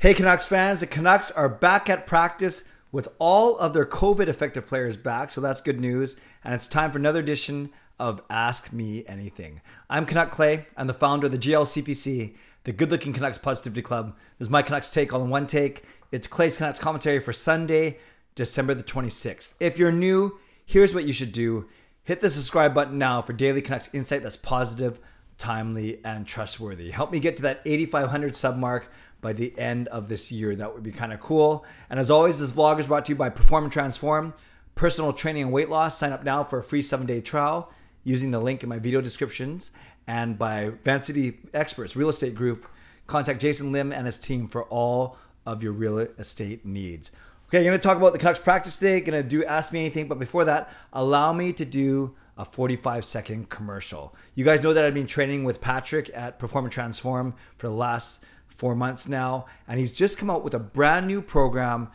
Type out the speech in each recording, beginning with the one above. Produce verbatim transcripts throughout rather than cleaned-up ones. Hey Canucks fans, the Canucks are back at practice with all of their COVID-affected players back, so that's good news. And it's time for another edition of Ask Me Anything. I'm Canuck Clay. I'm the founder of the G L C P C, the Good-Looking Canucks Positivity Club. This is my Canucks take all in one take. It's Clay's Canucks commentary for Sunday, December the twenty-sixth. If you're new, here's what you should do. Hit the subscribe button now for daily Canucks insight that's positive, timely, and trustworthy. Help me get to that eighty-five hundred sub mark by the end of this year. That would be kind of cool. And as always, this vlog is brought to you by Perform and Transform, personal training and weight loss. Sign up now for a free seven-day trial using the link in my video descriptions, and by Vancity Experts Real Estate Group. Contact Jason Lim and his team for all of your real estate needs. Okay, I'm going to talk about the Canucks practice today. Going to do Ask Me Anything, but before that, allow me to do a forty-five second commercial. You guys know that I've been training with Patrick at Perform and Transform for the last four months now, and he's just come out with a brand new program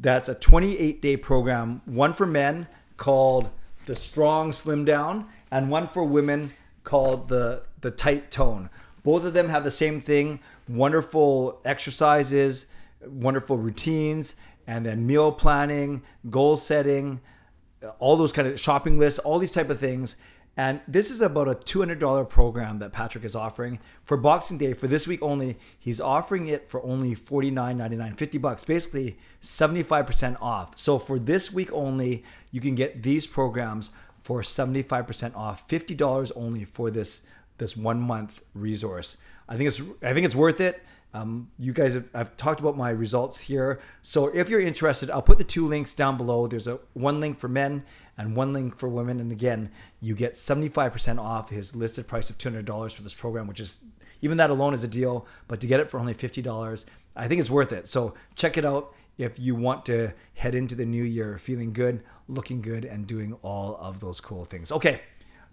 that's a twenty-eight day program, one for men called the Strong Slim Down and one for women called the the Tight Tone. Both of them have the same thing: wonderful exercises, wonderful routines, and then meal planning, goal setting, all those kind of shopping lists, all these type of things. And this is about a two hundred dollar program that Patrick is offering for Boxing Day, for this week only. He's offering it for only forty-nine ninety-nine, fifty bucks, basically seventy-five percent off. So for this week only, you can get these programs for seventy-five percent off, fifty dollars only for this this one month resource. I think it's I think it's worth it. Um, you guys have I've talked about my results here. So if you're interested, I'll put the two links down below. There's a one link for men and one link for women. And again, you get seventy-five percent off his listed price of two hundred dollars for this program, which is, even that alone is a deal, but to get it for only fifty dollars, I think it's worth it. So check it out if you want to head into the new year feeling good, looking good, and doing all of those cool things. Okay,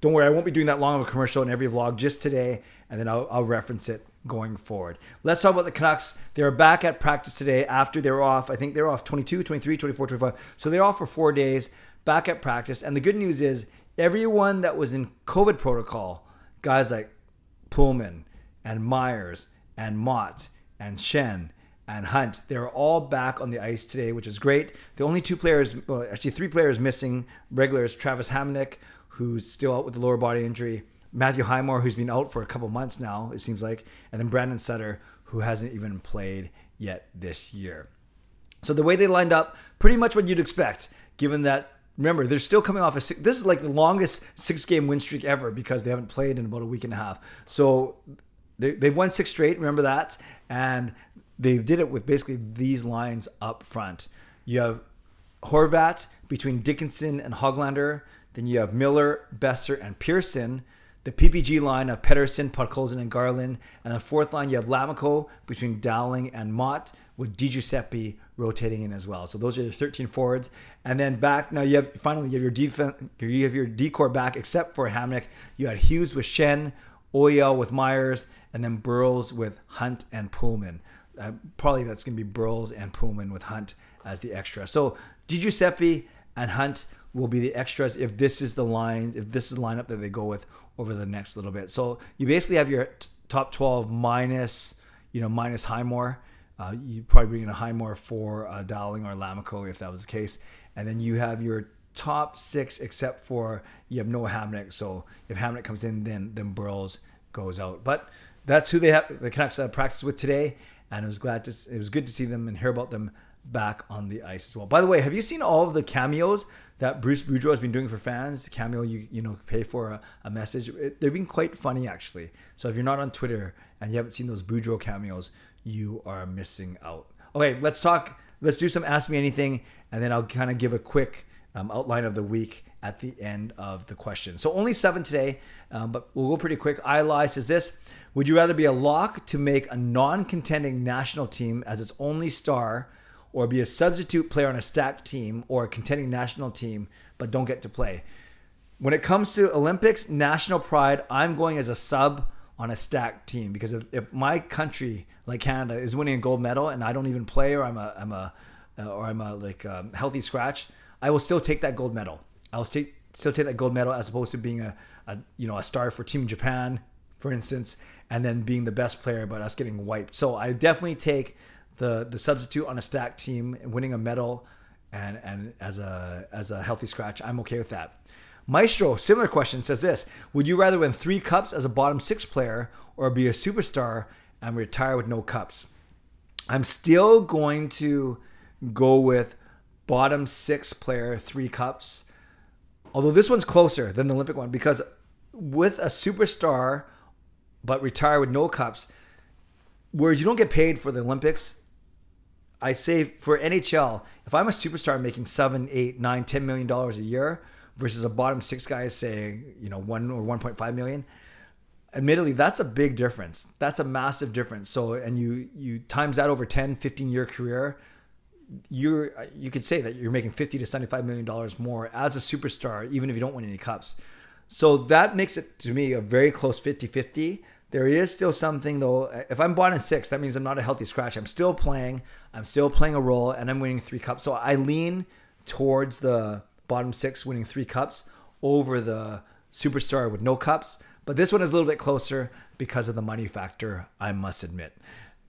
don't worry, I won't be doing that long of a commercial in every vlog, just today, and then I'll, I'll reference it going forward. Let's talk about the Canucks. They're back at practice today after they were off. I think they were off twenty-two, twenty-three, twenty-four, twenty-five. So they're off for four days, back at practice. And the good news is everyone that was in COVID protocol, guys like Pullman and Myers and Mott and Shen and Hunt, they're all back on the ice today, which is great. The only two players, well, actually three players missing regulars: Travis Hamonic, who's still out with the lower body injury, Matthew Highmore, who's been out for a couple months now, it seems like, and then Brandon Sutter, who hasn't even played yet this year. So the way they lined up, pretty much what you'd expect, given that, remember, they're still coming off a six, this is like the longest six-game win streak ever, because they haven't played in about a week and a half. So they, they've won six straight, remember that, and they did it with basically these lines up front. You have Horvat between Dickinson and Hoglander, then you have Miller, Besser, and Pearson. The P P G line of Pettersson, Podkolzin, and Garland. And the fourth line, you have Lamico between Dowling and Mott, with Di Giuseppe rotating in as well. So those are the thirteen forwards. And then back, now you have, finally, you have your defense, you have your decor back, except for Hamonic. You had Hughes with Shen, Oya with Myers, and then Burles with Hunt and Pullman. Uh, probably that's going to be Burles and Pullman with Hunt as the extra. So Di Giuseppe and Hunt will be the extras if this is the line, if this is the lineup that they go with over the next little bit. So you basically have your top twelve minus, you know, minus Highmore. Uh, you probably bring in a Highmore for uh, Dowling or Lamico if that was the case. And then you have your top six, except for you have no Hamonic. So if Hamonic comes in, then then Burles goes out. But that's who they have the Canucks uh, practice with today. And it was glad to, it was good to see them and hear about them back on the ice as well. By the way, have you seen all of the cameos that Bruce Boudreau has been doing for fans? Cameo, you you know, pay for a, a message. It, they've been quite funny, actually. So if you're not on Twitter and you haven't seen those Boudreau cameos, you are missing out. Okay, let's talk. Let's do some Ask Me Anything, and then I'll kind of give a quick um, outline of the week at the end of the question. So only seven today, um, but we'll go pretty quick. I Lie says this: would you rather be a lock to make a non-contending national team as its only star, or be a substitute player on a stacked team or a contending national team but don't get to play? When it comes to Olympics, national pride, I'm going as a sub on a stacked team, because if, if my country, like Canada, is winning a gold medal and I don't even play, or I'm a, I'm a uh, or I'm a like um, healthy scratch, I will still take that gold medal. I'll still still take that gold medal, as opposed to being a, a you know a star for Team Japan, for instance, and then being the best player but us getting wiped. So I definitely take the the substitute on a stacked team, winning a medal, and and as a as a healthy scratch, I'm okay with that. Maestro, similar question, says this: would you rather win three cups as a bottom six player or be a superstar and retire with no cups? I'm still going to go with bottom six player, three cups. Although this one's closer than the Olympic one, because with a superstar but retire with no cups, whereas you don't get paid for the Olympics, I say for N H L, if I'm a superstar making seven, eight, nine, ten million dollars a year versus a bottom six guy saying, you know, one or one point five million, admittedly, that's a big difference. That's a massive difference. So, and you you times that over ten, fifteen year career, you're you could say that you're making fifty to seventy-five million dollars more as a superstar, even if you don't win any cups. So that makes it to me a very close fifty fifty. There is still something though. If I'm bottom six, that means I'm not a healthy scratch. I'm still playing. I'm still playing a role, and I'm winning three cups. So I lean towards the bottom six winning three cups over the superstar with no cups. But this one is a little bit closer because of the money factor, I must admit.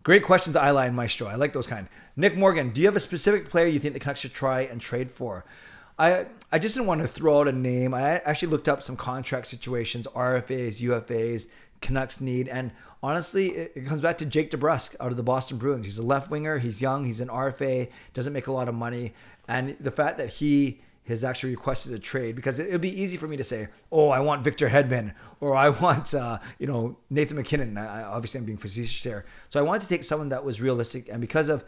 Great questions, Eli and Maestro. I like those kind. Nick Morgan, do you have a specific player you think the Canucks should try and trade for? I I just didn't want to throw out a name. I actually looked up some contract situations, R F As, U F As, Canucks need, and honestly, it, it comes back to Jake DeBrusk out of the Boston Bruins. He's a left winger. He's young. He's an R F A. Doesn't make a lot of money, and the fact that he has actually requested a trade, because it would be easy for me to say, oh, I want Victor Hedman, or I want uh, you know Nathan McKinnon. I, obviously, I'm being facetious there. So I wanted to take someone that was realistic, and because of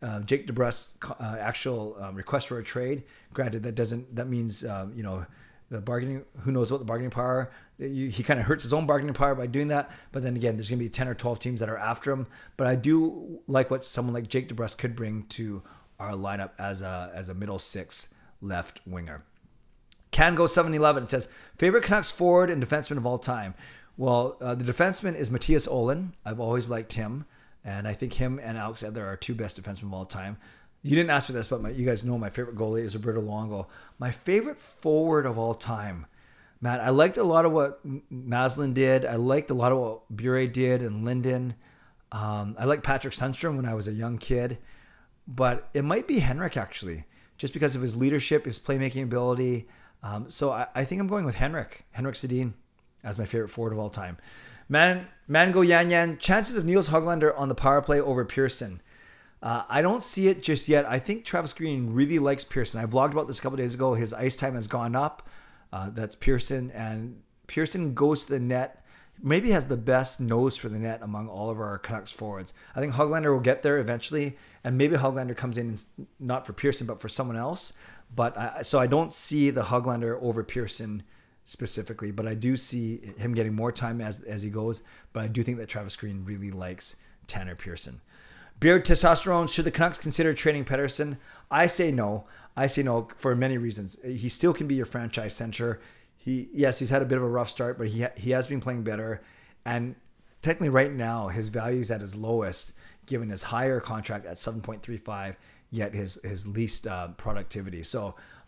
Uh, Jake DeBrusk's uh, actual uh, request for a trade. Granted, that doesn't. That means um, you know the bargaining. Who knows what the bargaining power? You, he kind of hurts his own bargaining power by doing that. But then again, there's going to be ten or twelve teams that are after him. But I do like what someone like Jake DeBrusk could bring to our lineup as a as a middle six left winger. Cango seven eleven says, favorite Canucks forward and defenseman of all time. Well, uh, the defenseman is Matias Olin. I've always liked him. And I think him and Alex Edler are two best defensemen of all time. You didn't ask for this, but my, you guys know my favorite goalie is Roberto Luongo. My favorite forward of all time, Matt, I liked a lot of what Maslin did. I liked a lot of what Bure did and Linden. Um, I liked Patrick Sundstrom when I was a young kid. But it might be Henrik, actually, just because of his leadership, his playmaking ability. Um, so I, I think I'm going with Henrik, Henrik Sedin, as my favorite forward of all time. Man, Mango Yan Yan, chances of Niels Hoglander on the power play over Pearson. Uh, I don't see it just yet. I think Travis Green really likes Pearson. I vlogged about this a couple days ago. His ice time has gone up. Uh, that's Pearson. And Pearson goes to the net. Maybe has the best nose for the net among all of our Canucks forwards. I think Hoglander will get there eventually. And maybe Hoglander comes in, not for Pearson, but for someone else. But I, So I don't see the Hoglander over Pearson specifically, but I do see him getting more time as as he goes. But I do think that Travis Green really likes Tanner Pearson. Beard Testosterone, should the Canucks consider trading Pettersson? I say no. I say no for many reasons. He still can be your franchise center. He yes, he's had a bit of a rough start, but he he has been playing better. And technically, right now, his value is at his lowest, given his higher contract at seven point three five. Yet his his least uh, productivity. So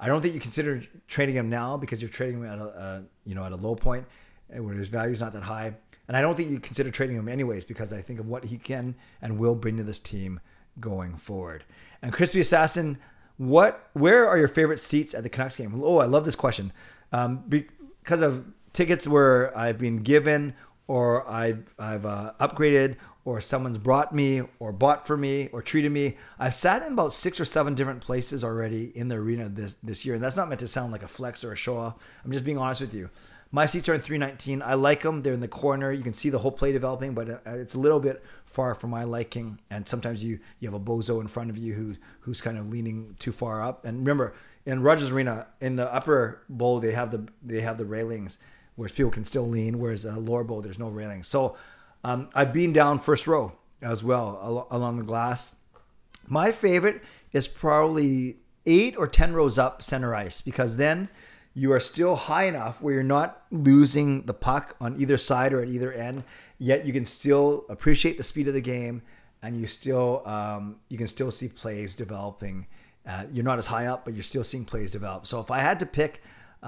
I don't think you consider trading him now because you're trading him at a uh, you know at a low point where his value is not that high. And I don't think you consider trading him anyways because I think of what he can and will bring to this team going forward. And Crispy Assassin, what where are your favorite seats at the Canucks game? Oh, I love this question um, because of tickets where I've been given or I've I've uh, upgraded, or someone's brought me or bought for me or treated me. I've sat in about six or seven different places already in the arena this, this year. And that's not meant to sound like a flex or a show off. I'm just being honest with you. My seats are in three nineteen. I like them. They're in the corner. You can see the whole play developing, but it's a little bit far from my liking. And sometimes you you have a bozo in front of you who, who's kind of leaning too far up. And remember, in Rogers Arena, in the upper bowl, they have the, they have the railings, whereas people can still lean, whereas the lower bowl, there's no railings. So Um, I've been down first row as well al along the glass. My favorite is probably eight or ten rows up center ice, because then you are still high enough where you're not losing the puck on either side or at either end. Yet you can still appreciate the speed of the game, and you still um, you can still see plays developing. Uh, you're not as high up, but you're still seeing plays develop. So if I had to pick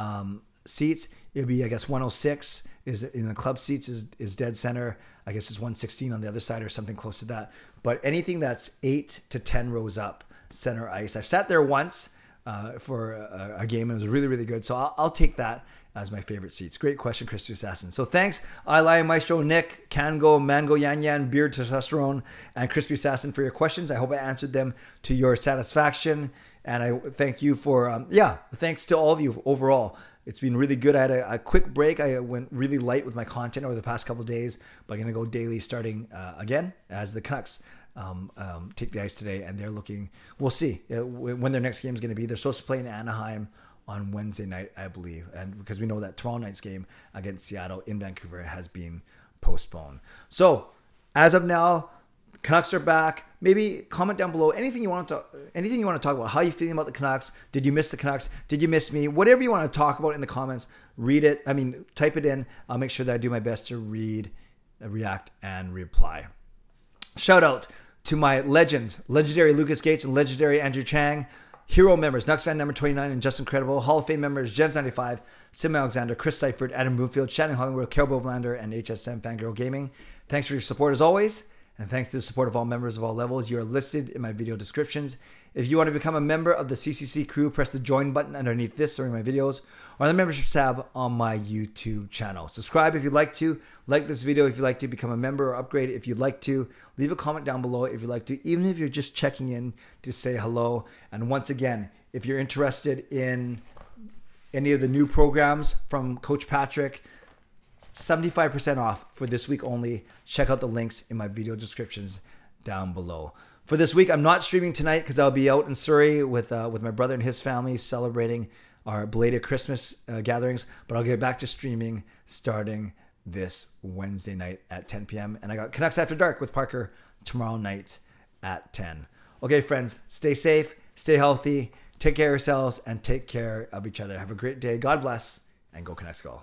um, seats, it'd be, I guess, one oh six is in the club seats is, is dead center. I guess it's one sixteen on the other side or something close to that. But anything that's eight to ten rows up center ice. I've sat there once uh, for a, a game. It was really, really good. So I'll, I'll take that as my favorite seats. Great question, Christy Assassin. So thanks, I Lion Maestro, Nick, Kango, Mango, Yan Yan, Beard, Testosterone, and Crispy Assassin for your questions. I hope I answered them to your satisfaction. And I thank you for, um, yeah, thanks to all of you overall. It's been really good. I had a, a quick break. I went really light with my content over the past couple of days, but I'm going to go daily starting uh, again as the Canucks um, um, take the ice today. And they're looking, we'll see uh, when their next game is going to be. They're supposed to play in Anaheim on Wednesday night, I believe. And because we know that tomorrow night's game against Seattle in Vancouver has been postponed. So as of now, Canucks are back. Maybe comment down below anything you want to anything you want to talk about. How are you feeling about the Canucks? Did you miss the Canucks? Did you miss me? Whatever you want to talk about in the comments, read it. I mean, type it in. I'll make sure that I do my best to read, react, and reply. Shout out to my legends, legendary Lucas Gates and legendary Andrew Chang. Hero members, Canucks fan number twenty-nine and Just Incredible. Hall of Fame members, Jens ninety-five, Sim Alexander, Chris Seifert, Adam Broomfield, Shannon Hollingworth, Carol Bovlander, and H S M Fangirl Gaming. Thanks for your support as always. And thanks to the support of all members of all levels. You are listed in my video descriptions. If you want to become a member of the C C C crew, press the join button underneath this during my videos or the membership tab on my YouTube channel. Subscribe if you'd like to. Like this video if you'd like to. Become a member or upgrade if you'd like to. Leave a comment down below if you'd like to, even if you're just checking in to say hello. And once again, if you're interested in any of the new programs from Coach Patrick, seventy-five percent off for this week only. Check out the links in my video descriptions down below. For this week, I'm not streaming tonight because I'll be out in Surrey with uh, with my brother and his family celebrating our belated Christmas uh, gatherings. But I'll get back to streaming starting this Wednesday night at ten p m And I got Canucks After Dark with Parker tomorrow night at ten. Okay, friends, stay safe, stay healthy, take care of yourselves, and take care of each other. Have a great day. God bless, and go Canucks go.